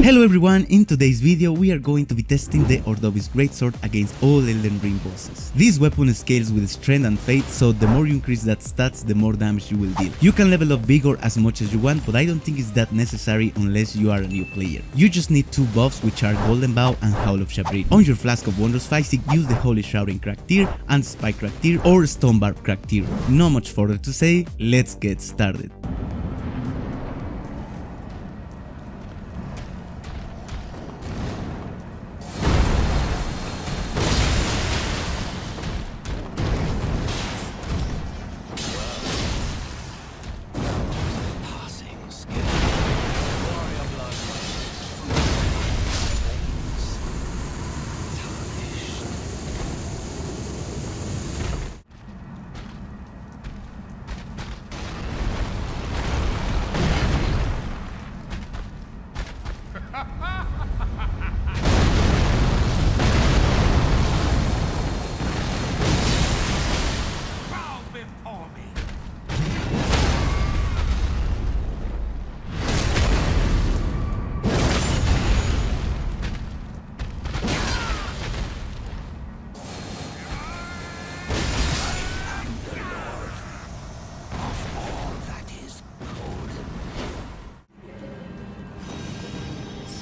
Hello everyone, in today's video we are going to be testing the Ordovis's Greatsword against all Elden Ring bosses. This weapon scales with strength and fate, so the more you increase that stats, the more damage you will deal. You can level up vigor as much as you want, but I don't think it's that necessary unless you are a new player. You just need two buffs, which are Golden Bow and Howl of Shabriri. On your Flask of Wondrous Physic, use the Holy Shrouding Crack tier and Spike Crack tier or Stone Barb Crack tier. Not much further to say, let's get started.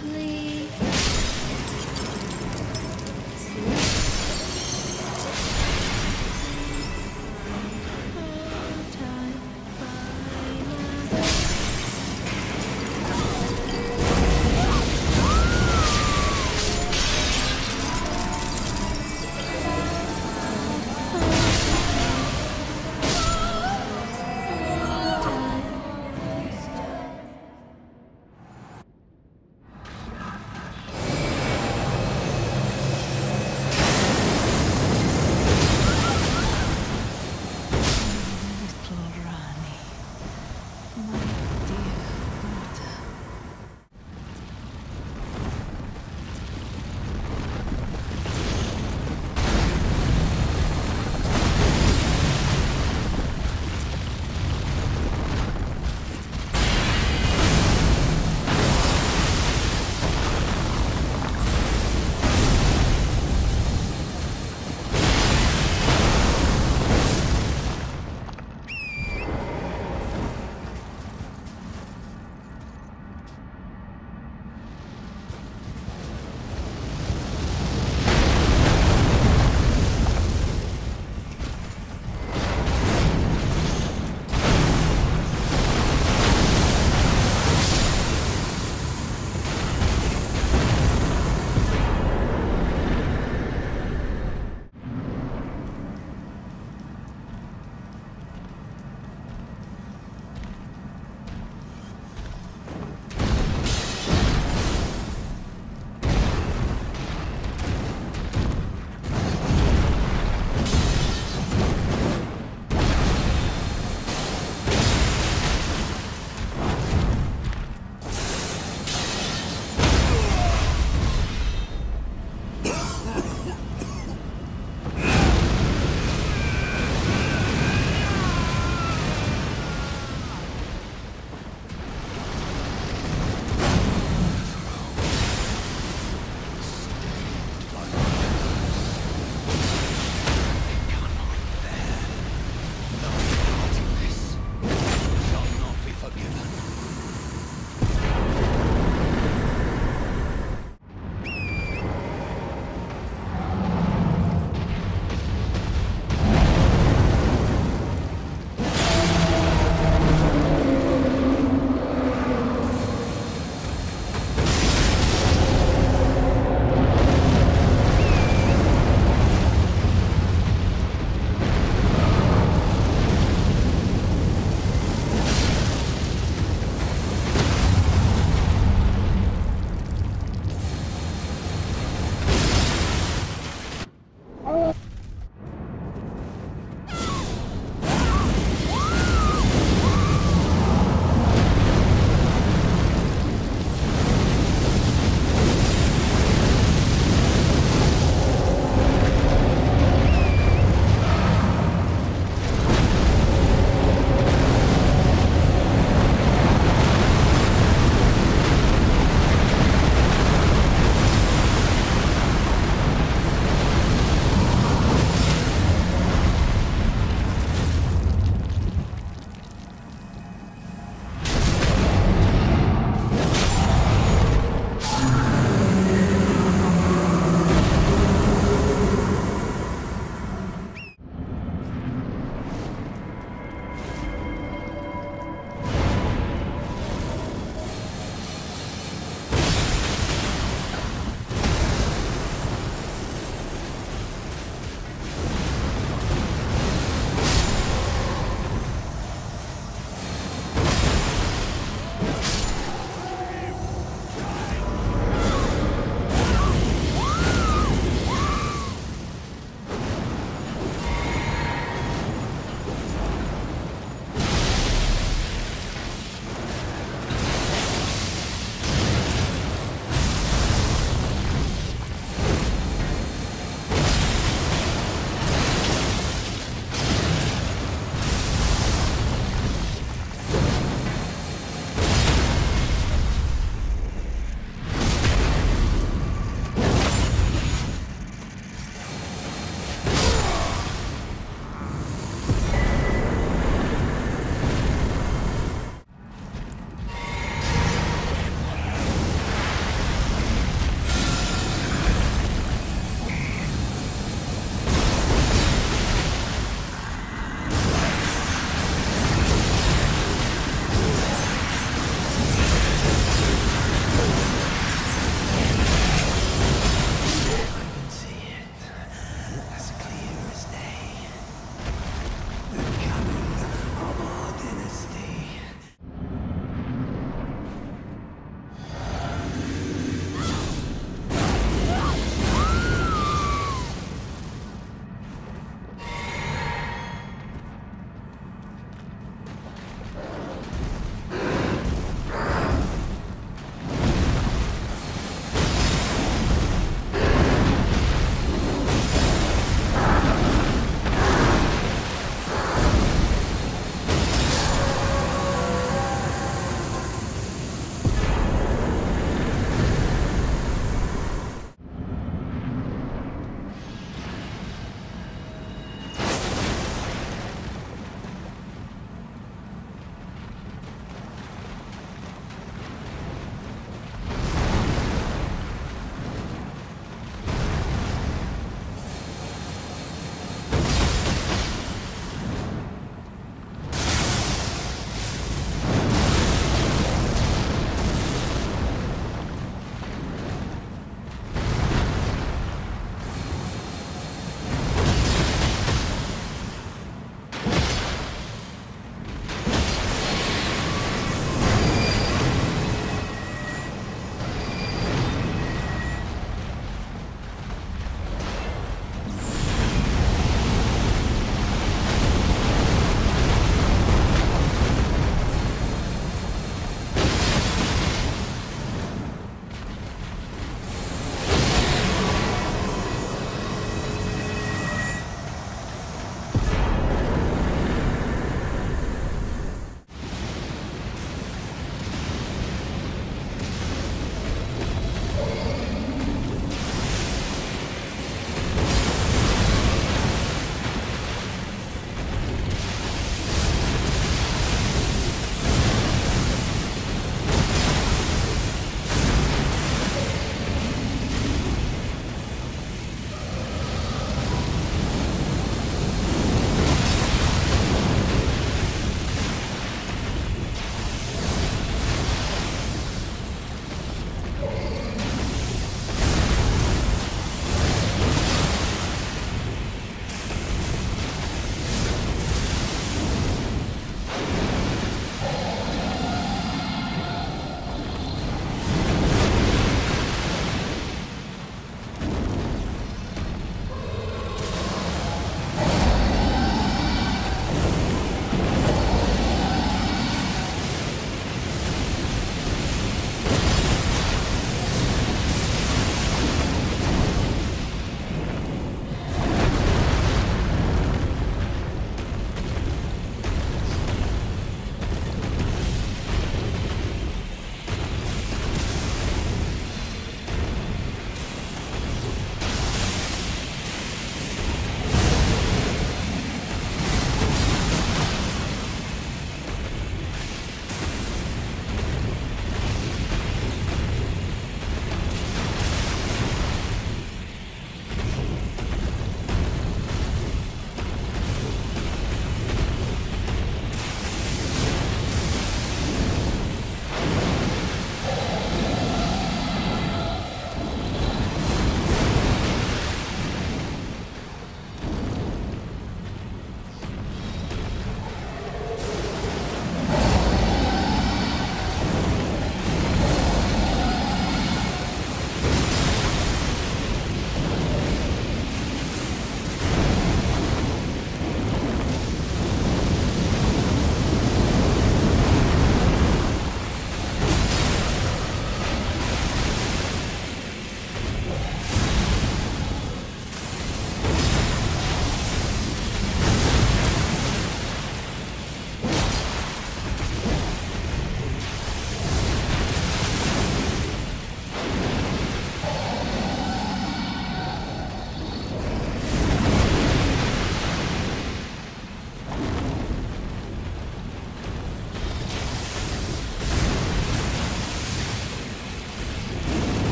Sleep.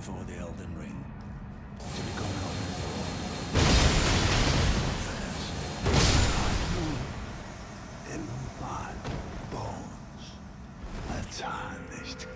before the Elden Ring. To become an in my bones. That's harnessed.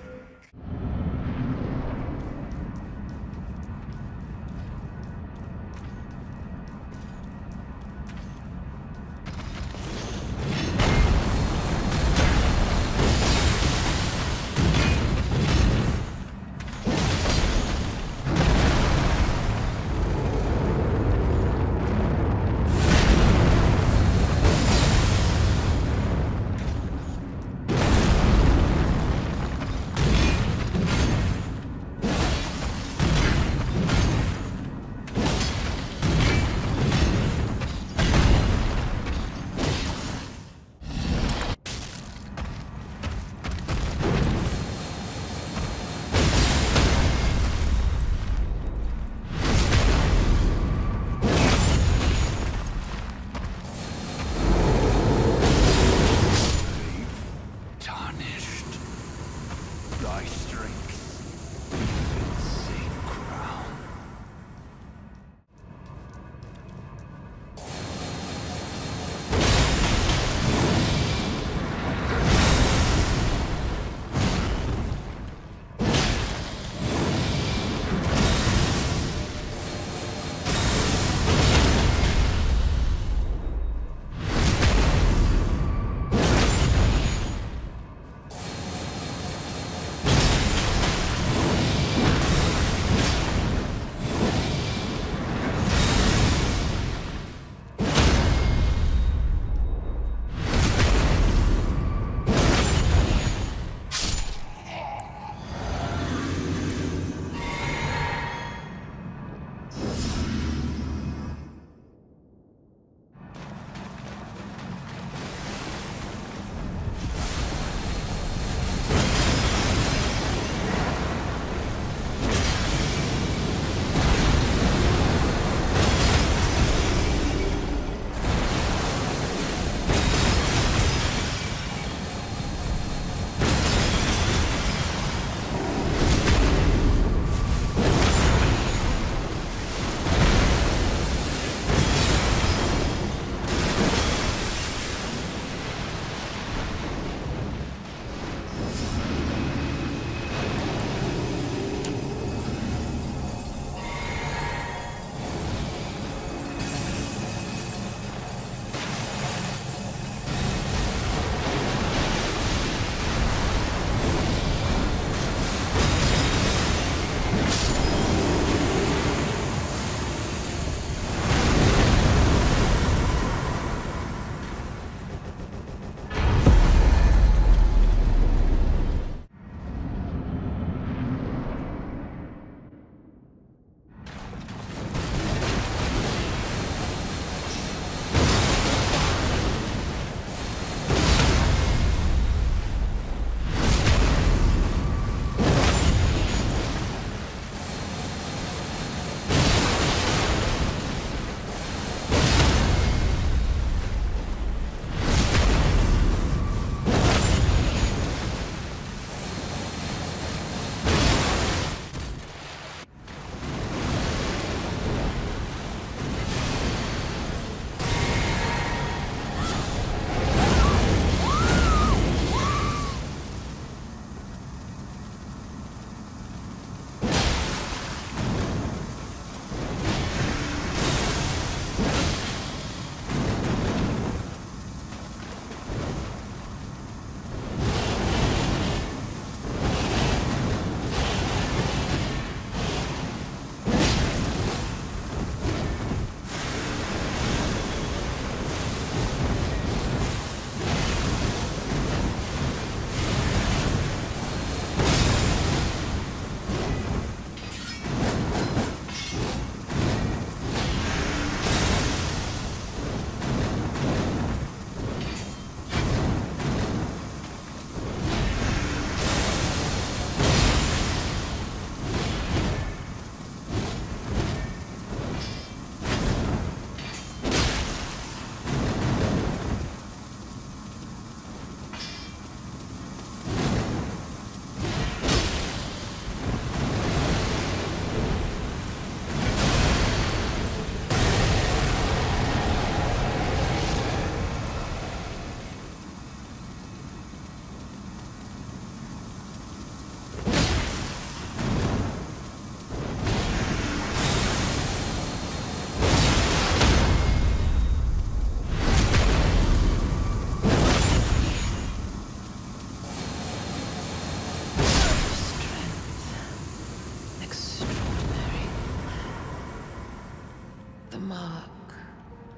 the mark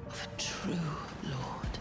of a true lord.